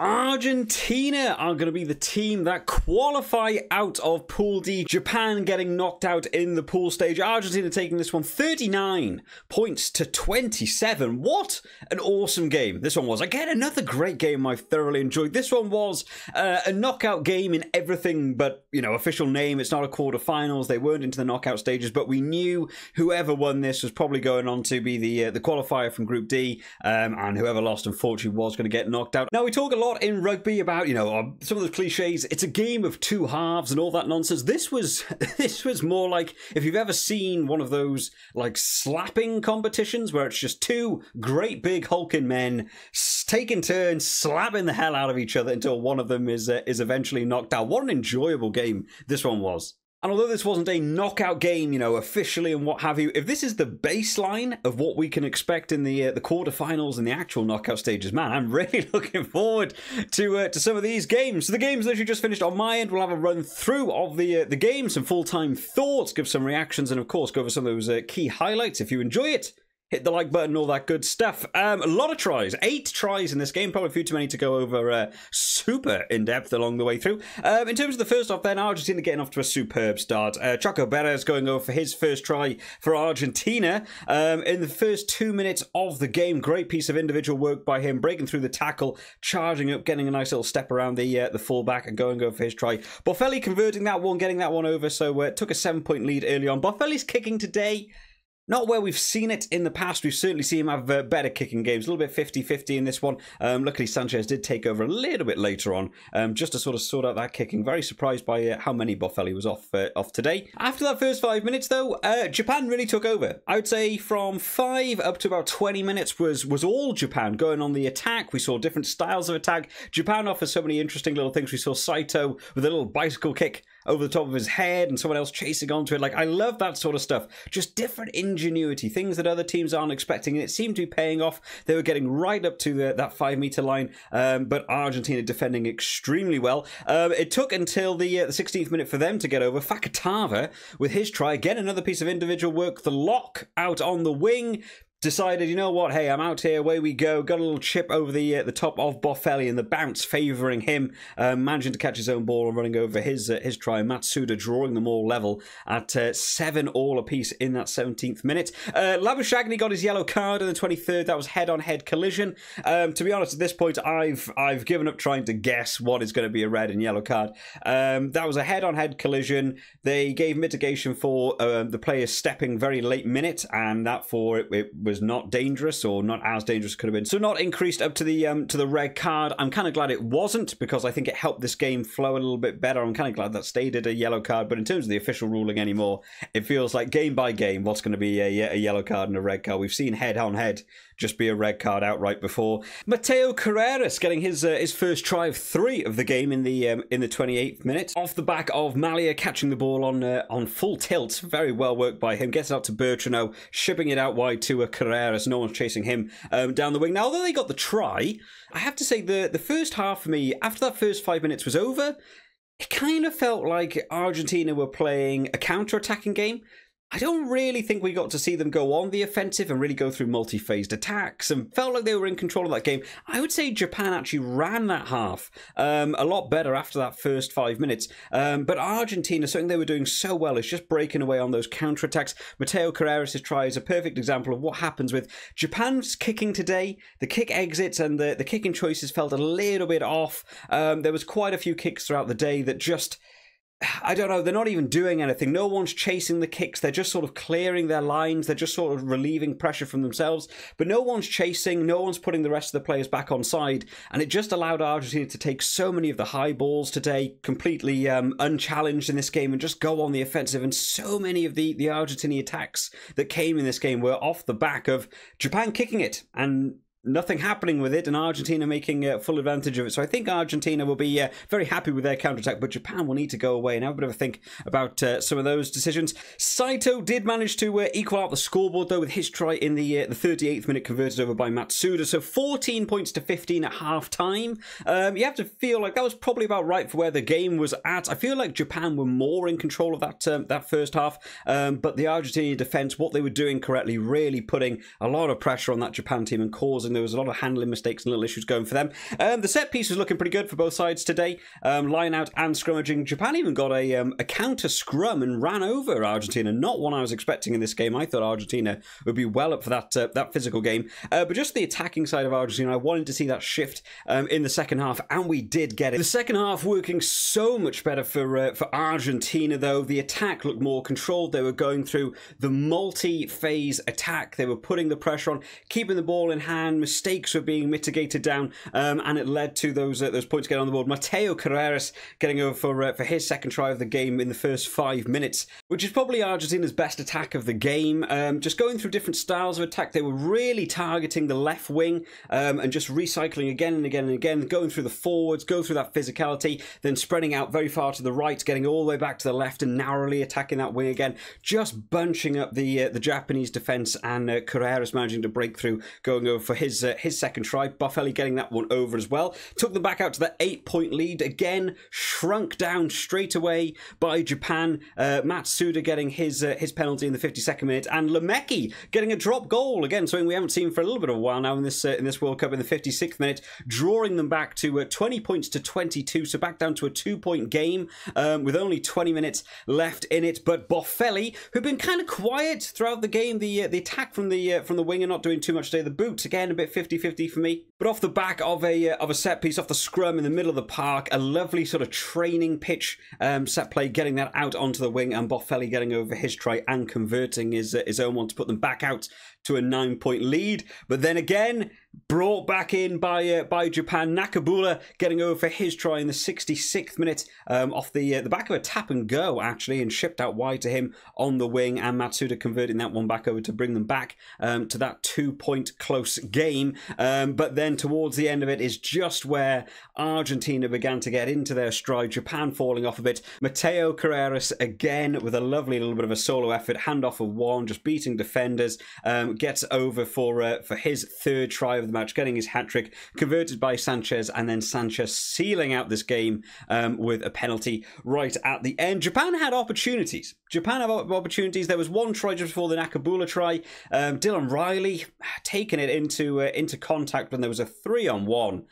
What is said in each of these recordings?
Argentina are going to be the team that qualify out of Pool D. Japan getting knocked out in the pool stage. Argentina taking this one 39 points to 27. What an awesome game this one was. Again, another great game I thoroughly enjoyed. This one was a knockout game in everything but, you know, official name. It's not a quarterfinals. They weren't into the knockout stages, but we knew whoever won this was probably going on to be the qualifier from Group D, and whoever lost, unfortunately, was going to get knocked out. Now, we talk a lot in rugby about, you know, some of the cliches. It's a game of two halves and all that nonsense. This was more like, if you've ever seen one of those like slapping competitions where it's just two great big hulking men taking turns slapping the hell out of each other until one of them is eventually knocked out. What an enjoyable game this one was. And although this wasn't a knockout game, you know, officially and what have you, if this is the baseline of what we can expect in the quarterfinals and the actual knockout stages, man, I'm really looking forward to some of these games. So the games literally just finished on my end. We'll have a run through of the games, some full-time thoughts, give some reactions, and of course go over some of those key highlights. If you enjoy it, hit the like button, all that good stuff. A lot of tries, 8 tries in this game, probably a few too many to go over super in-depth along the way through. In terms of the first off then, Argentina getting off to a superb start. Chaco Beres going over for his first try for Argentina in the first 2 minutes of the game. Great piece of individual work by him, breaking through the tackle, charging up, getting a nice little step around the fullback and going over for his try. Boffelli converting that one, getting that one over, so took a 7-point lead early on. Boffelli's kicking today, not where we've seen it in the past. We've certainly seen him have better kicking games. A little bit 50-50 in this one. Luckily, Sanchez did take over a little bit later on just to sort of sort out that kicking. Very surprised by how many Boffelli was off today. After that first 5 minutes, though, Japan really took over. I would say from 5 up to about 20 minutes was all Japan going on the attack. We saw different styles of attack. Japan offers so many interesting little things. We saw Saito with a little bicycle kick over the top of his head and someone else chasing onto it. Like, I love that sort of stuff. Just different ingenuity, things that other teams aren't expecting, and it seemed to be paying off. They were getting right up to that 5-meter line, but Argentina defending extremely well. It took until the 16th minute for them to get over. Fakatava with his try. Again, another piece of individual work. The lock out on the wing. Decided, you know what, hey, I'm out here, away we go. Got a little chip over the top of Boffelli and the bounce favouring him, managing to catch his own ball and running over his try. Matsuda drawing them all level at 7 all apiece in that 17th minute. Labuschagne got his yellow card in the 23rd. That was head-on-head collision. To be honest, at this point, I've given up trying to guess what is going to be a red and yellow card. That was a head-on-head collision. They gave mitigation for the player stepping very late minute, and that for it was not dangerous, or not as dangerous as could have been, so not increased up to the red card. I'm kind of glad it wasn't, because I think it helped this game flow a little bit better. I'm kind of glad that stayed at a yellow card, but in terms of the official ruling anymore, it feels like game by game what's going to be a yellow card and a red card. We've seen head on head just be a red card outright before. Mateo Carreras getting his first try of 3 of the game in the 28th minute, off the back of Mallía catching the ball on full tilt. Very well worked by him. Gets it out to Bertranou, shipping it out wide to a Carreras. No one's chasing him down the wing. Now, although they got the try, I have to say the first half for me, after that first 5 minutes was over, it kind of felt like Argentina were playing a counter-attacking game. I don't really think we got to see them go on the offensive and really go through multi-phased attacks, and felt like they were in control of that game. I would say Japan actually ran that half a lot better after that first 5 minutes. But Argentina, something they were doing so well is just breaking away on those counter-attacks. Mateo Carreras' try is a perfect example of what happens with Japan's kicking today. The kick exits and the kicking choices felt a little bit off. There was quite a few kicks throughout the day that just, I don't know, they're not even doing anything. No one's chasing the kicks. They're just sort of clearing their lines. They're just sort of relieving pressure from themselves. But no one's chasing. No one's putting the rest of the players back on side. And it just allowed Argentina to take so many of the high balls today, completely unchallenged in this game, and just go on the offensive. And so many of the Argentinian attacks that came in this game were off the back of Japan kicking it and nothing happening with it, and Argentina making full advantage of it. So I think Argentina will be very happy with their counterattack, but Japan will need to go away and have a bit of a think about some of those decisions. Saito did manage to equal out the scoreboard, though, with his try in the 38th minute, converted over by Matsuda. So 14 points to 15 at half-time. You have to feel like that was probably about right for where the game was at. I feel like Japan were more in control of that first half, but the Argentinian defence, what they were doing correctly, really putting a lot of pressure on that Japan team and causing and there was a lot of handling mistakes and little issues going for them. The set piece was looking pretty good for both sides today. Line out and scrummaging. Japan even got a counter scrum and ran over Argentina. Not one I was expecting in this game. I thought Argentina would be well up for that that physical game. But just the attacking side of Argentina, I wanted to see that shift in the second half, and we did get it. The second half working so much better for Argentina, though. The attack looked more controlled. They were going through the multi-phase attack. They were putting the pressure on, keeping the ball in hand. Mistakes were being mitigated down, and it led to those points getting on the board. Mateo Carreras getting over for his second try of the game in the first 5 minutes, which is probably Argentina's best attack of the game. Just going through different styles of attack. They were really targeting the left wing and just recycling again and again and again, going through the forwards, go through that physicality, then spreading out very far to the right, getting all the way back to the left and narrowly attacking that wing again, just bunching up the Japanese defence, and Carreras managing to break through, going over for his second try. Boffelli getting that one over as well. Took them back out to the 8-point lead again, shrunk down straight away by Japan. Matsuda getting his penalty in the 52nd minute, and Lemeki getting a drop goal again, something we haven't seen for a little bit of a while now in this World Cup, in the 56th minute, drawing them back to 20 points to 22, so back down to a 2-point game with only 20 minutes left in it. But Boffelli, who'd been kind of quiet throughout the game, the attack from the winger not doing too much today. The boots again a bit 50-50 for me, but off the back of a set piece off the scrum in the middle of the park, a lovely sort of training pitch set play, getting that out onto the wing, and Boffelli getting over his try and converting his own one to put them back out to a 9-point lead. But then again, brought back in by Japan. Nakabula getting over for his try in the 66th minute off the back of a tap and go, actually, and shipped out wide to him on the wing, and Matsuda converting that one back over to bring them back to that 2-point close game. But then towards the end of it is just where Argentina began to get into their stride. Japan falling off a bit. Mateo Carreras again with a lovely little bit of a solo effort, handoff of one, just beating defenders, gets over for his third try of the match, getting his hat-trick, converted by Sanchez, and then Sanchez sealing out this game with a penalty right at the end. Japan had opportunities. Japan had opportunities. There was one try just before the Nakabula try. Dylan Riley taking it into contact when there was a 3-on-1.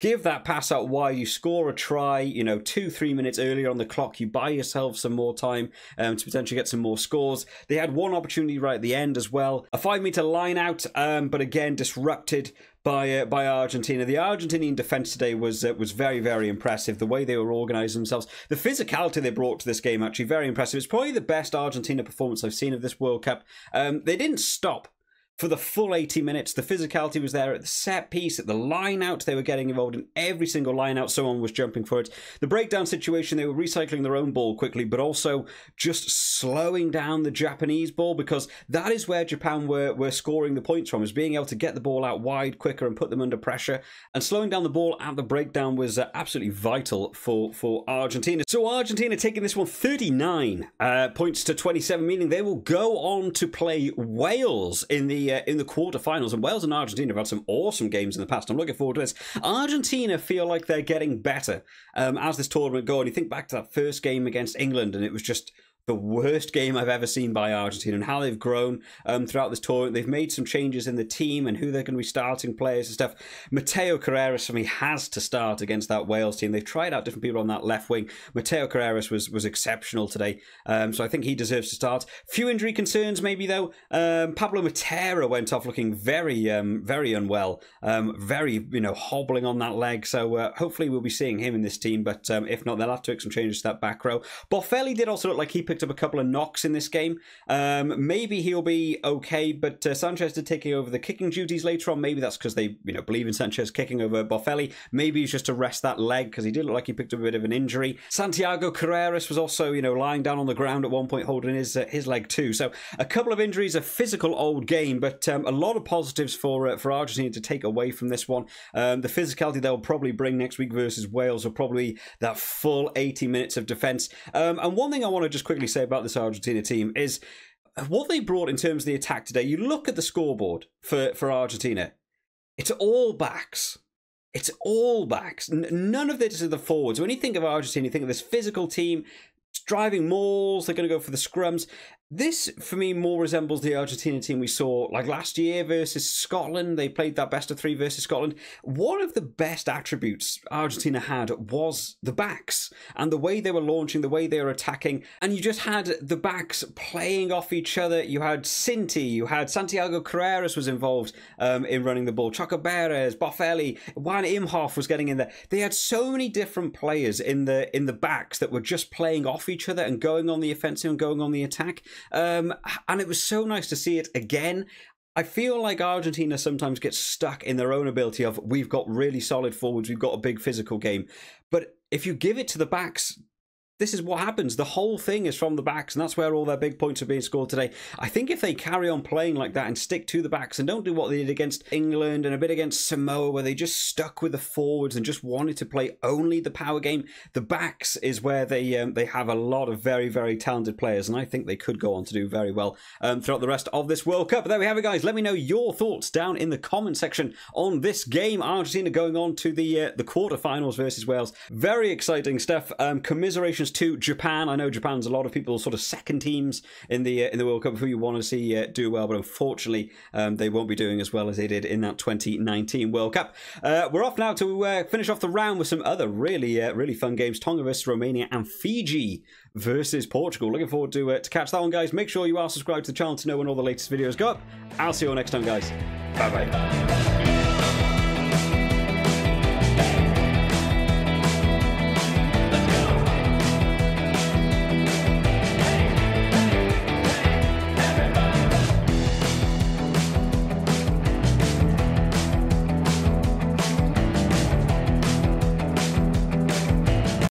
Give that pass out wide, you score a try, you know, 2-3 minutes earlier on the clock, you buy yourself some more time to potentially get some more scores. They had one opportunity right at the end as well, a 5-meter line out, but again disrupted by Argentina. The Argentinian defense today was very, very impressive. The way they were organizing themselves, the physicality they brought to this game, actually very impressive. It's probably the best Argentina performance I've seen of this World Cup. They didn't stop for the full 80 minutes. The physicality was there at the set piece, at the line out. They were getting involved in every single line out. Someone was jumping for it. The breakdown situation, they were recycling their own ball quickly, but also just slowing down the Japanese ball, because that is where Japan were scoring the points from, is being able to get the ball out wide quicker and put them under pressure. And slowing down the ball at the breakdown was absolutely vital for Argentina. So Argentina taking this one 39 points to 27, meaning they will go on to play Wales in the quarterfinals. And Wales and Argentina have had some awesome games in the past. I'm looking forward to this. Argentina feel like they're getting better as this tournament goes. And you think back to that first game against England, and it was just the worst game I've ever seen by Argentina, and how they've grown throughout this tournament. They've made some changes in the team and who they're going to be starting players and stuff. Mateo Carreras, for me, has to start against that Wales team. They've tried out different people on that left wing. Mateo Carreras was exceptional today, so I think he deserves to start. Few injury concerns, maybe, though. Pablo Matera went off looking very, very unwell, very, you know, hobbling on that leg. So hopefully we'll be seeing him in this team, but if not, they'll have to make some changes to that back row. Boffelli did also look like he picked up a couple of knocks in this game. Maybe he'll be okay, but Sanchez did take over the kicking duties later on. Maybe that's because they, you know, believe in Sanchez kicking over Boffelli. Maybe he's just to rest that leg, because he did look like he picked up a bit of an injury. Santiago Carreras was also, you know, lying down on the ground at one point, holding his leg too. So a couple of injuries, a physical old game, but a lot of positives for Argentina to take away from this one. The physicality they'll probably bring next week versus Wales will probably that full 80 minutes of defence. And one thing I want to just quickly say about this Argentina team is what they brought in terms of the attack today. You look at the scoreboard for Argentina, it's all backs. It's all backs. None of this is the forwards. When you think of Argentina, you think of this physical team, driving mauls, they're going to go for the scrums. This, for me, more resembles the Argentina team we saw like last year versus Scotland. They played that best of three versus Scotland. One of the best attributes Argentina had was the backs and the way they were launching, the way they were attacking. And you just had the backs playing off each other. You had Sinti, you had Santiago Carreras was involved in running the ball. Chaco Beres, Boffelli, Juan Imhoff was getting in there. They had so many different players in the backs that were just playing off each other and going on the offensive and going on the attack. And it was so nice to see it again. I feel like Argentina sometimes gets stuck in their own ability of, we've got really solid forwards, we've got a big physical game. But if you give it to the backs, this is what happens. The whole thing is from the backs, and that's where all their big points are being scored today. I think if they carry on playing like that and stick to the backs and don't do what they did against England and a bit against Samoa, where they just stuck with the forwards and just wanted to play only the power game, the backs is where they have a lot of very, very talented players, and I think they could go on to do very well throughout the rest of this World Cup. But there we have it, guys. Let me know your thoughts down in the comment section on this game. Argentina going on to the quarterfinals versus Wales. Very exciting stuff. Commiserations to Japan. I know Japan's a lot of people sort of second teams in the World Cup who you want to see do well, but unfortunately they won't be doing as well as they did in that 2019 World Cup. We're off now to finish off the round with some other really, really fun games. Tonga versus Romania and Fiji versus Portugal. Looking forward to catch that one, guys. Make sure you are subscribed to the channel to know when all the latest videos go up. I'll see you all next time, guys. Bye-bye.